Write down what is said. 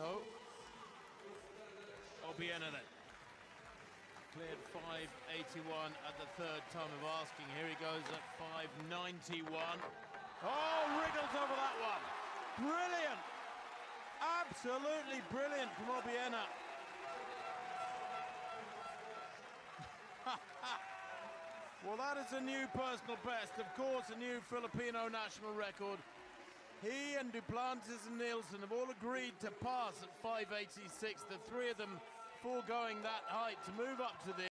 So, Obiena then. Cleared 5.81 at the third time of asking. Here he goes at 5.91. Oh, wriggles over that one. Brilliant. Absolutely brilliant from Obiena. Well, that is a new personal best. Of course, a new Filipino national record. He and Duplantis and Nilsen have all agreed to pass at 5.86. The three of them foregoing that height to move up to the